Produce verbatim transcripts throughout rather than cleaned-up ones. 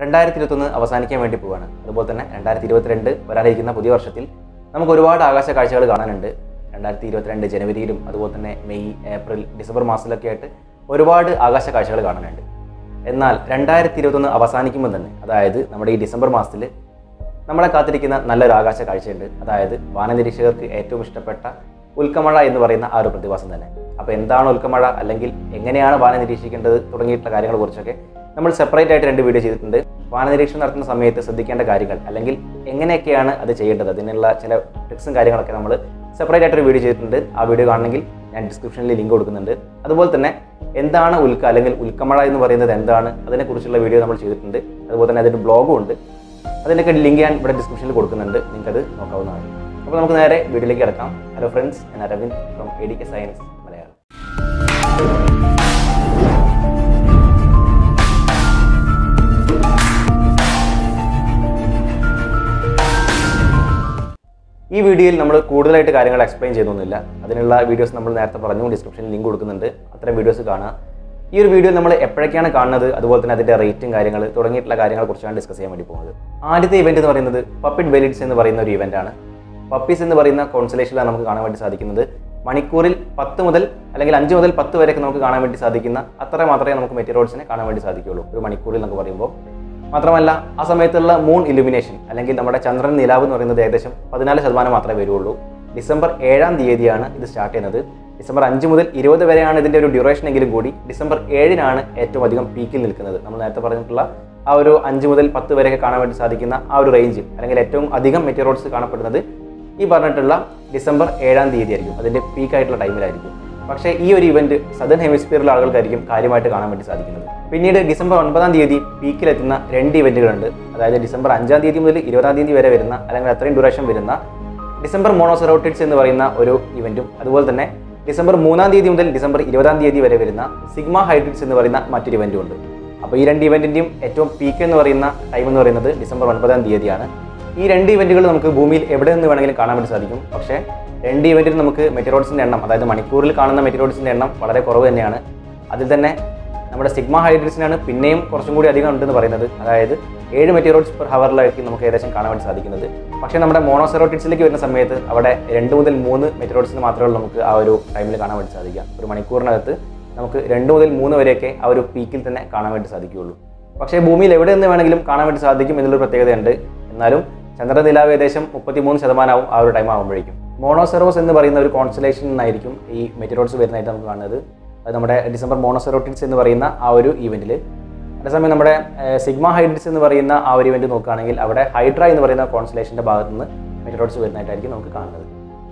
രണ്ടായിരത്തി ഇരുപത്തൊന്ന് അവസാനിക്കാൻ വേണ്ടി പോവുകയാണ്. അതുപോലെ തന്നെ രണ്ടായിരത്തി ഇരുപത്തിരണ്ട് വരാനിരിക്കുന്ന പുതിയ വർഷത്തിൽ നമുക്ക് ഒരുപാട് ആകാശ കാഴ്ചകൾ കാണാനുണ്ട്. രണ്ടായിരത്തി ഇരുപത്തിരണ്ട് ജനുവരിയിലും അതുപോലെ തന്നെ മെയ്, ഏപ്രിൽ, ഡിസംബർ മാസത്തിലൊക്കെ ആയിട്ട് ഒരുപാട് ആകാശ കാഴ്ചകൾ കാണാനുണ്ട്. എന്നാൽ രണ്ടായിരത്തി ഇരുപത്തൊന്ന് അവസാനിക്കുമ്പോൾ തന്നെ, അതായത് നമ്മുടെ ഈ ഡിസംബർ മാസത്തിൽ നമ്മളെ കാത്തിരിക്കുന്ന നല്ലൊരു ആകാശ കാഴ്ചയുണ്ട്. അതായത് വാനനിരീക്ഷകർക്ക് ഏറ്റവും ഇഷ്ടപ്പെട്ട ഉൽക്കമഴ എന്ന് പറയുന്ന ആ ഒരു പ്രതിഭാസം തന്നെ. അപ്പോൾ എന്താണ് ഉൽക്കമഴ, അല്ലെങ്കിൽ എങ്ങനെയാണ് വാന നിരീക്ഷിക്കേണ്ടത് തുടങ്ങിയിട്ടുള്ള കാര്യങ്ങളെക്കുറിച്ചൊക്കെ നമ്മൾ സെപ്പറേറ്റ് ആയിട്ട് രണ്ട് വീഡിയോ ചെയ്തിട്ടുണ്ട്. വാനനിരീക്ഷണം നടത്തുന്ന സമയത്ത് ശ്രദ്ധിക്കേണ്ട കാര്യങ്ങൾ, അല്ലെങ്കിൽ എങ്ങനെയൊക്കെയാണ് അത് ചെയ്യേണ്ടത്, അതിനുള്ള ചില ട്രിക്സും കാര്യങ്ങളൊക്കെ നമ്മൾ സെപ്പറേറ്റ് ആയിട്ടൊരു വീഡിയോ ചെയ്തിട്ടുണ്ട്. ആ വീഡിയോ കാണണമെങ്കിൽ ഞാൻ ഡിസ്ക്രിപ്ഷനിൽ ലിങ്ക് കൊടുക്കുന്നുണ്ട്. അതുപോലെ തന്നെ എന്താണ് ഉൽക്ക അല്ലെങ്കിൽ ഉൽക്കമഴ എന്ന് പറയുന്നത് എന്താണ്, അതിനെക്കുറിച്ചുള്ള വീഡിയോ നമ്മൾ ചെയ്തിട്ടുണ്ട്. അതുപോലെ തന്നെ അതിൻ്റെ ബ്ലോഗും ഉണ്ട്. അതിൻ്റെയൊക്കെ ലിങ്ക് ഞാൻ ഇവിടെ ഡിസ്ക്രിപ്ഷനിൽ കൊടുക്കുന്നുണ്ട്, നിങ്ങൾക്കത് നോക്കാവുന്നതാണ്. അപ്പോൾ നമുക്ക് നേരെ വീഡിയോയിലേക്ക് കിടക്കാം. ഹലോ ഫ്രണ്ട്സ്, ഞാൻ Aravind from A D K science Malayalam. ഈ വീഡിയോയിൽ നമ്മൾ കൂടുതലായിട്ട് കാര്യങ്ങൾ എക്സ്പ്ലെയിൻ ചെയ്തൊന്നുമില്ല. അതിനുള്ള വീഡിയോസ് നമ്മൾ നേരത്തെ പറഞ്ഞു, ഡിസ്ക്രിപ്ഷനിൽ ലിങ്ക് കൊടുക്കുന്നുണ്ട്. അത്തരം വീഡിയോസ് കാണുക. ഈ ഒരു വീഡിയോ നമ്മൾ എപ്പോഴൊക്കെയാണ് കാണുന്നത്, അതുപോലെ തന്നെ അതിൻ്റെ റേറ്റും കാര്യങ്ങൾ തുടങ്ങിയിട്ടുള്ള കാര്യങ്ങളെക്കുറിച്ചാണ് ഡിസ്കസ് ചെയ്യാൻ വേണ്ടി പോകുന്നത്. ആദ്യത്തെ ഇവൻറ്റ് എന്ന് പറയുന്നത് പപ്പിഡ് ബെലിഡ്സ് എന്ന് പറയുന്ന ഒരു ഇവൻ്റാണ്. പപ്പീസ് എന്ന് പറയുന്ന കോൺസലേഷനിലാണ് നമുക്ക് കാണാൻ വേണ്ടി സാധിക്കുന്നത്. മണിക്കൂറിൽ പത്ത് മുതൽ അല്ലെങ്കിൽ അഞ്ച് മുതൽ പത്ത് വരെയൊക്കെ നമുക്ക് കാണാൻ വേണ്ടി സാധിക്കുന്ന അത്ര മാത്രമേ നമുക്ക് മെറ്റീരിയൽസിനെ കാണാൻ വേണ്ടി സാധിക്കുകയുള്ളൂ ഒരു മണിക്കൂറിൽ എന്നൊക്കെ പറയുമ്പോൾ. മാത്രമല്ല, ആ സമയത്തുള്ള മൂൺ ഇലുമിനേഷൻ അല്ലെങ്കിൽ നമ്മുടെ ചന്ദ്രൻ നിലാവ് എന്ന് പറയുന്നത് ഏകദേശം പതിനാല് ശതമാനം മാത്രമേ വരുള്ളൂ. ഡിസംബർ ഏഴാം തീയതിയാണ് ഇത് സ്റ്റാർട്ട് ചെയ്യുന്നത്. ഡിസംബർ അഞ്ച് മുതൽ ഇരുപത് വരെയാണ് ഇതിൻ്റെ ഒരു ഡ്യൂറേഷൻ എങ്കിലും കൂടി ഡിസംബർ ഏഴിനാണ് ഏറ്റവും അധികം പീക്കിൽ നിൽക്കുന്നത്. നമ്മൾ നേരത്തെ പറഞ്ഞിട്ടുള്ള ആ ഒരു അഞ്ച് മുതൽ പത്ത് വരെയൊക്കെ കാണാൻ വേണ്ടി സാധിക്കുന്ന ആ ഒരു റേഞ്ച്, അല്ലെങ്കിൽ ഏറ്റവും അധികം മെറ്റീരിയൽസ് കാണപ്പെടുന്നത് ഈ പറഞ്ഞിട്ടുള്ള ഡിസംബർ ഏഴാം തീയതി ആയിരിക്കും, അതിൻ്റെ പീക്കായിട്ടുള്ള ടൈമിലായിരിക്കും. പക്ഷേ ഈ ഒരു ഇവൻറ്റ് സദൺ ഹെമിസ്ഫിയറിലെ ആളുകൾക്കായിരിക്കും കാര്യമായിട്ട് കാണാൻ വേണ്ടി സാധിക്കുന്നത്. പിന്നീട് ഡിസംബർ ഒൻപതാം തീയതി പീക്കിലെത്തുന്ന രണ്ട് ഇവൻറ്റുകളുണ്ട്. അതായത് ഡിസംബർ അഞ്ചാം തീയതി മുതൽ ഇരുപതാം തീയതി വരെ വരുന്ന, അല്ലെങ്കിൽ അത്രയും ഡ്യൂറേഷൻ വരുന്ന ഡിസംബർ മോണോസെറോട്ടിഡ്സ് എന്ന് പറയുന്ന ഒരു ഇവൻറ്റും, അതുപോലെ തന്നെ ഡിസംബർ മൂന്നാം തീയതി മുതൽ ഡിസംബർ ഇരുപതാം തീയതി വരെ വരുന്ന സിഗ്മ ഹൈഡ്രിഡ്സ് എന്ന് പറയുന്ന മറ്റൊരു ഇവൻറ്റും ഉണ്ട്. അപ്പോൾ ഈ രണ്ട് ഇവൻറ്റിൻ്റെയും ഏറ്റവും പീക്ക് എന്ന് പറയുന്ന ടൈം എന്ന് പറയുന്നത് ഡിസംബർ ഒൻപതാം തീയതിയാണ്. ഈ രണ്ട് ഇവൻറ്റുകൾ നമുക്ക് ഭൂമിയിൽ എവിടെ നിന്ന് വേണമെങ്കിലും കാണാൻ വേണ്ടി സാധിക്കും. പക്ഷേ രണ്ട് ഇവൻറ്റിൽ നമുക്ക് മെറ്റീരിയൽസിൻ്റെ എണ്ണം, അതായത് മണിക്കൂറിൽ കാണുന്ന മെറ്റീരിയൽസിൻ്റെ എണ്ണം വളരെ കുറവ് തന്നെയാണ്. അതിൽ തന്നെ നമ്മുടെ സിഗ്മ ഹൈഡ്രിഡ്സിനാണ് പിന്നെയും കുറച്ചും കൂടി അധികം ഉണ്ടെന്ന് പറയുന്നത്. അതായത് ഏഴ് മെറ്റീരിയൽസ് പെർ ഹവറിലായിരിക്കും നമുക്ക് ഏകദേശം കാണാൻ വേണ്ടി സാധിക്കുന്നത്. പക്ഷേ നമ്മുടെ മോണോസെറോട്ടിഡ്സിലേക്ക് വരുന്ന സമയത്ത് അവിടെ രണ്ട് മുതൽ മൂന്ന് മെറ്റീരിയൽസിന് മാത്രമേ നമുക്ക് ആ ഒരു ടൈമിൽ കാണാൻ വേണ്ടി സാധിക്കുക. ഒരു മണിക്കൂറിനകത്ത് നമുക്ക് രണ്ട് മുതൽ മൂന്ന് വരെയൊക്കെ ആ ഒരു പീക്കിൽ തന്നെ കാണാൻ വേണ്ടി സാധിക്കുകയുള്ളൂ. പക്ഷേ ഭൂമിയിൽ എവിടെ നിന്ന് വേണമെങ്കിലും കാണാൻ വേണ്ടി സാധിക്കും എന്നുള്ളൊരു പ്രത്യേകതയുണ്ട്. എന്നാലും ചന്ദ്രനിലാവ് ഏകദേശം മുപ്പത്തി മൂന്ന് ശതമാനവും ആ ഒരു ടൈം ആകുമ്പോഴേക്കും. മോണോസെറോസ് എന്ന് പറയുന്ന ഒരു കോൺസ്റ്റലേഷൻ നിന്നായിരിക്കും ഈ മെറ്റീരിയൽസ് വരുന്നതായിട്ട് നമുക്ക് കാണുന്നത്. അത് നമ്മുടെ ഡിസംബർ മോണോസെറോട്ടിഡ്സ് എന്ന് പറയുന്ന ആ ഒരു ഇവൻറ്റിൽ. അതേസമയം നമ്മുടെ സിഗ്മ ഹൈഡ്രിഡ്സ് എന്ന് പറയുന്ന ആ ഒരു ഇവൻറ്റ് നോക്കുകയാണെങ്കിൽ അവിടെ ഹൈഡ്ര എന്ന് പറയുന്ന കോൺസ്റ്റലേഷൻ്റെ ഭാഗത്തു നിന്ന് മെറ്റീരിയൽസ് വരുന്നതായിട്ടായിരിക്കും നമുക്ക് കാണുന്നത്.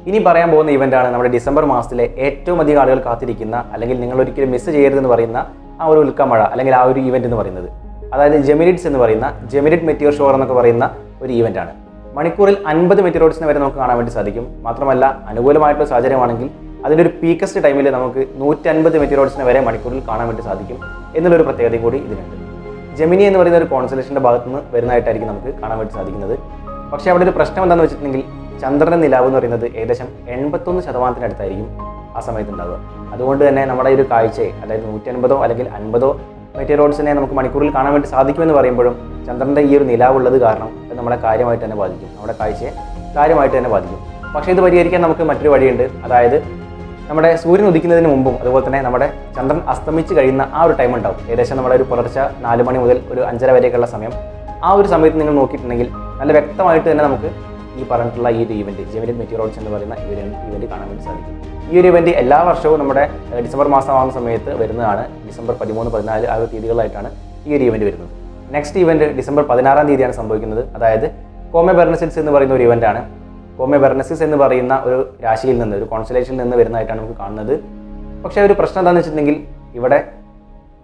ഇനി പറയാൻ പോകുന്ന ഇവൻറ്റാണ് നമ്മുടെ ഡിസംബർ മാസത്തിലെ ഏറ്റവും അധികം ആളുകൾ കാത്തിരിക്കുന്ന, അല്ലെങ്കിൽ നിങ്ങൾ ഒരിക്കലും മിസ് ചെയ്യരുതെന്ന് പറയുന്ന ആ ഒരു ഉൽക്കമഴ അല്ലെങ്കിൽ ആ ഒരു ഇവൻറ്റ് എന്ന് പറയുന്നത്. അതായത് ജെമിനിഡ്സ് എന്ന് പറയുന്ന ജെമിനിഡ് മെറ്റീരിയർ ഷോർ എന്നൊക്കെ പറയുന്ന ഒരു ഇവൻറ്റാണ്. മണിക്കൂറിൽ അൻപത് മെറ്റീരിയൽസിന് വരെ നമുക്ക് കാണാൻ വേണ്ടി സാധിക്കും. മാത്രമല്ല, അനുകൂലമായിട്ടുള്ള സാഹചര്യമാണെങ്കിൽ അതിൻ്റെ ഒരു പീക്കസ്റ്റ് ടൈമിൽ നമുക്ക് നൂറ്റൻപത് മെറ്റീരിയൽസിന് വരെ മണിക്കൂറിൽ കാണാൻ വേണ്ടി സാധിക്കും എന്നുള്ളൊരു പ്രത്യേകതയും കൂടി ഇതിനുണ്ട്. ജെമിനി എന്ന് പറയുന്ന ഒരു കോൺസ്റ്റലേഷൻ്റെ ഭാഗത്തുനിന്ന് വരുന്നതായിട്ടായിരിക്കും നമുക്ക് കാണാൻ വേണ്ടി സാധിക്കുന്നത്. പക്ഷേ അവിടെ ഒരു പ്രശ്നം എന്താണെന്ന് വെച്ചിട്ടുണ്ടെങ്കിൽ ചന്ദ്രൻ്റെ നിലാവ് എന്ന് പറയുന്നത് ഏകദേശം എൺപത്തൊന്ന് ശതമാനത്തിനടുത്തായിരിക്കും ആ സമയത്തുണ്ടാവുക. അതുകൊണ്ട് തന്നെ നമ്മുടെ ഈ ഒരു കാഴ്ചയെ, അതായത് നൂറ്റൻപതോ അല്ലെങ്കിൽ അൻപതോ മെറ്റീരിയൽസിനെ നമുക്ക് മണിക്കൂറിൽ കാണാൻ വേണ്ടി സാധിക്കുമെന്ന് പറയുമ്പോഴും ചന്ദ്രൻ്റെ ഈ ഒരു നിലാവുള്ളത് കാരണം അത് നമ്മളെ കാര്യമായിട്ട് തന്നെ ബാധിക്കും, നമ്മുടെ കാഴ്ചയെ കാര്യമായിട്ട് തന്നെ ബാധിക്കും. പക്ഷേ ഇത് പരിഹരിക്കാൻ നമുക്ക് മറ്റൊരു വഴിയുണ്ട്. അതായത് നമ്മുടെ സൂര്യൻ ഉദിക്കുന്നതിന് മുമ്പും അതുപോലെ തന്നെ നമ്മുടെ ചന്ദ്രൻ അസ്തമിച്ച് കഴിയുന്ന ആ ഒരു ടൈം ഉണ്ടാവും. ഏകദേശം നമ്മുടെ ഒരു പുലർച്ചെ നാല് മണി മുതൽ ഒരു അഞ്ചര വരെയൊക്കെയുള്ള സമയം. ആ ഒരു സമയത്ത് നിങ്ങൾ നോക്കിയിട്ടുണ്ടെങ്കിൽ നല്ല വ്യക്തമായിട്ട് തന്നെ നമുക്ക് ഈ പറഞ്ഞിട്ടുള്ള ഈ ഒരു ഇവൻറ്റ് ജെമിനിഡ് മെറ്റീരിയൽസ് എന്ന് പറയുന്ന ഈ ഇവൻറ്റ് കാണാൻ വേണ്ടി സാധിക്കും. ഈ ഒരു ഇവൻറ്റ് എല്ലാ വർഷവും നമ്മുടെ ഡിസംബർ മാസമാകുന്ന സമയത്ത് വരുന്നതാണ്. ഡിസംബർ പതിമൂന്ന് പതിനാല് ആ ഒരു തീയതികളായിട്ടാണ് ഈ ഒരു ഇവൻറ്റ് വരുന്നത്. നെക്സ്റ്റ് ഇവൻറ്റ് ഡിസംബർ പതിനാറാം തീയതിയാണ് സംഭവിക്കുന്നത്. അതായത് കോമബെർണസിസ് എന്ന് പറയുന്ന ഒരു ഇവൻറ്റാണ്. കോമബെർണസിസ് എന്ന് പറയുന്ന ഒരു രാശിയിൽ നിന്ന്, ഒരു കോൺസ്റ്റലേഷനിൽ നിന്ന് വരുന്നതായിട്ടാണ് നമുക്ക് കാണുന്നത്. പക്ഷേ ഒരു പ്രശ്നം എന്താണെന്ന് വെച്ചിട്ടുണ്ടെങ്കിൽ ഇവിടെ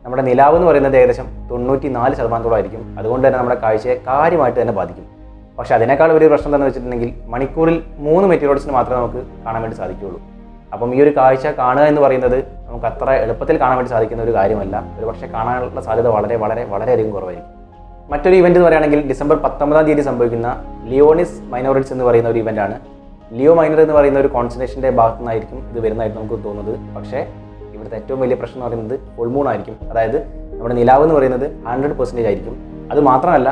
നമ്മുടെ നിലാവ് എന്ന് പറയുന്നത് ഏകദേശം തൊണ്ണൂറ്റി നാല് ശതമാനത്തോളം ആയിരിക്കും. അതുകൊണ്ട് തന്നെ നമ്മുടെ കാഴ്ചയെ കാര്യമായിട്ട് തന്നെ ബാധിക്കും. പക്ഷേ അതിനേക്കാൾ ഒരു പ്രശ്നം എന്താണെന്ന് വെച്ചിട്ടുണ്ടെങ്കിൽ മണിക്കൂറിൽ മൂന്ന് മെറ്റീരിയൽസിന് മാത്രമേ നമുക്ക് കാണാൻ വേണ്ടി സാധിക്കുകയുള്ളൂ. അപ്പം ഈ ഒരു കാഴ്ച കാണുക എന്ന് പറയുന്നത് നമുക്ക് അത്ര എളുപ്പത്തിൽ കാണാൻ വേണ്ടി സാധിക്കുന്ന ഒരു കാര്യമല്ല. ഒരു പക്ഷേ കാണാനുള്ള സാധ്യത വളരെ വളരെ വളരെയധികം കുറവായിരിക്കും. മറ്റൊരു ഇവൻറ്റ് എന്ന് പറയുകയാണെങ്കിൽ ഡിസംബർ പത്തൊമ്പതാം തീയതി സംഭവിക്കുന്ന ലിയോണിസ് മൈനോറിഡ്സ് എന്ന് പറയുന്ന ഒരു ഇവൻറ്റാണ്. ലിയോ മൈനർ എന്ന് പറയുന്ന ഒരു കോൺസ്റ്റലേഷൻ്റെ ഭാഗത്തു നിന്നായിരിക്കും ഇത് വരുന്നതായിട്ട് നമുക്ക് തോന്നുന്നത്. പക്ഷേ ഇവിടുത്തെ ഏറ്റവും വലിയ പ്രശ്നം എന്ന് പറയുന്നത് ഫുൾ മൂൺ ആയിരിക്കും. അതായത് നമ്മുടെ നിലാവ് എന്ന് പറയുന്നത് ഹൺഡ്രഡ് പെർസെൻറ്റേജ് ആയിരിക്കും. അത് മാത്രമല്ല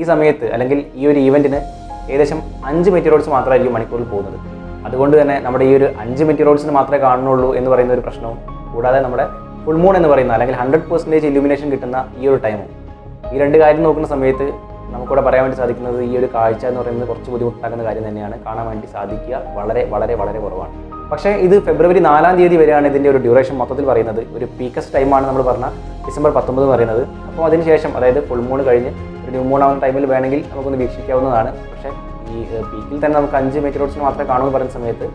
ഈ സമയത്ത് അല്ലെങ്കിൽ ഈ ഒരു ഇവന്റിനെ ഏകദേശം അഞ്ച് മെറ്റീരിയൽസ് മാത്രമായിരിക്കും മണിക്കൂറിൽ പോകുന്നത്. അതുകൊണ്ട് തന്നെ നമ്മുടെ ഈ ഒരു അഞ്ച് മെറ്റീരിയൽസിന് മാത്രമേ കാണുന്നുള്ളൂ എന്ന് പറയുന്ന ഒരു പ്രശ്നവും, കൂടാതെ നമ്മുടെ ഫുൾ മൂൺ എന്ന് പറയുന്ന അല്ലെങ്കിൽ ഹൺഡ്രഡ് പെർസെൻറ്റേജ് ഇലുമിനേഷൻ കിട്ടുന്ന ഈ ഒരു ടൈമും, ഈ രണ്ട് കാര്യം നോക്കുന്ന സമയത്ത് നമുക്കിവിടെ പറയാൻ വേണ്ടി സാധിക്കുന്നത് ഈ ഒരു കാഴ്ച എന്ന് പറയുന്നത് കുറച്ച് ബുദ്ധിമുട്ടാക്കുന്ന കാര്യം തന്നെയാണ്. കാണാൻ വേണ്ടി സാധിക്കുക വളരെ വളരെ വളരെ കുറവാണ്. പക്ഷേ ഇത് ഫെബ്രുവരി നാലാം തീയതി വരെയാണ് ഇതിൻ്റെ ഒരു ഡ്യൂറേഷൻ മൊത്തത്തിൽ പറയുന്നത്. ഒരു പീക്കസ് ടൈമാണ് നമ്മൾ പറഞ്ഞ ഡിസംബർ പത്തൊമ്പത് പറയുന്നത്. അപ്പോൾ അതിനുശേഷം അതായത് ഫുൾ മൂൺ കഴിഞ്ഞ് ഒരു ന്യൂ മൂൺ ആവുന്ന ടൈമിൽ വേണമെങ്കിൽ നമുക്കൊന്ന് വീക്ഷിക്കാവുന്നതാണ്. പക്ഷേ ഈ പീക്കിൽ തന്നെ നമുക്ക് അഞ്ച് മെറ്റീരിയൽസിന് മാത്രമേ കാണുമെന്ന് പറയുന്ന സമയത്ത്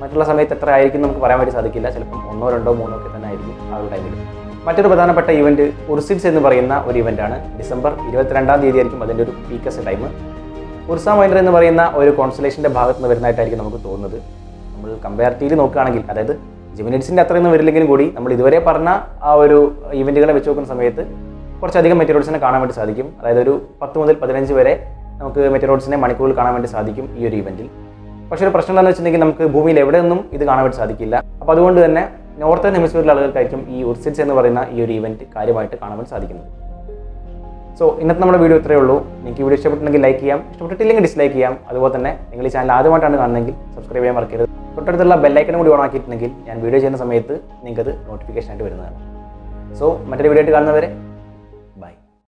മറ്റുള്ള സമയത്ത് എത്ര ആയിരിക്കും നമുക്ക് പറയാൻ വേണ്ടി സാധിക്കില്ല. ചിലപ്പം ഒന്നോ രണ്ടോ മൂന്നോ ഒക്കെ തന്നെ ആയിരിക്കും ആ ഒരു ടൈമിൽ. മറ്റൊരു പ്രധാനപ്പെട്ട ഇവൻറ്റ് ഉർസിഡ്സ് എന്ന് പറയുന്ന ഒരു ഇവൻ്റാണ്. ഡിസംബർ ഇരുപത്തിരണ്ടാം തീയതി ആയിരിക്കും അതിൻ്റെ ഒരു പീക്കസ് ടൈം. ഉർസ മൈനർ എന്ന് പറയുന്ന ഒരു കോൺസ്റ്റലേഷൻ്റെ ഭാഗത്ത് നിന്ന് വരുന്നതായിട്ടായിരിക്കും നമുക്ക് തോന്നുന്നത്. നമ്മൾ കമ്പാരിറ്റീവ് നോക്കുകയാണെങ്കിൽ അതായത് ജെമിനിഡ്സിൻ്റെ അത്രയൊന്നും വരില്ലെങ്കിലും കൂടി നമ്മൾ ഇതുവരെ പറഞ്ഞ ആ ഒരു ഇവൻറ്റുകളെ വെച്ച് നോക്കുന്ന സമയത്ത് കുറച്ചധികം മെറ്റീരിയൽസിനെ കാണാൻ വേണ്ടി സാധിക്കും. അതായത് ഒരു പത്ത് മുതൽ പതിനഞ്ച് വരെ നമുക്ക് മെറ്റീരിയൽസിനെ മണിക്കൂറിൽ കാണാൻ വേണ്ടി സാധിക്കും ഈ ഒരു ഇവൻറ്റിൽ. പക്ഷേ ഒരു പ്രശ്നം എന്താണെന്ന് വെച്ചിട്ടുണ്ടെങ്കിൽ നമുക്ക് ഭൂമിയിൽ എവിടെയൊന്നും ഇത് കാണാൻ വേണ്ടി സാധിക്കില്ല. അപ്പോൾ അതുകൊണ്ട് തന്നെ നോർത്തേൺ ഹെമിസ്ഫിയറിലെ ആളുകൾക്കായിരിക്കും ഈ ഉർസിഡ്സ് എന്ന് പറയുന്ന ഈ ഒരു ഇവൻറ്റ് കാര്യമായിട്ട് കാണാൻ വേണ്ടി സാധിക്കുന്നത്. സോ ഇന്നത്തെ നമ്മുടെ വീഡിയോ ഇത്രയേ ഉള്ളൂ. നിങ്ങൾക്ക് ഈ വീഡിയോ ഇഷ്ടപ്പെട്ടുണ്ടെങ്കിൽ ലൈക്ക് ചെയ്യാം, ഇഷ്ടപ്പെട്ടിട്ടില്ലെങ്കിൽ ഡിസ്ലൈക്ക് ചെയ്യാം. അതുപോലെ തന്നെ നിങ്ങൾ ഈ ചാനൽ ആദ്യമായിട്ടാണ് കാണുന്നതെങ്കിൽ സബ്സ്ക്രൈബ് ചെയ്യാൻ മറക്കരുത്. തൊട്ടടുത്തുള്ള ബെല്ലൈക്കനും കൂടി ഓൺ ആക്കിയിട്ടുണ്ടെങ്കിൽ ഞാൻ വീഡിയോ ചെയ്യുന്ന സമയത്ത് നിങ്ങൾക്കത് നോട്ടിഫിക്കേഷൻ ആയിട്ട് വരുന്നതാണ്. സോ മറ്റൊരു വീഡിയോ ആയിട്ട് കാണുന്നവരെ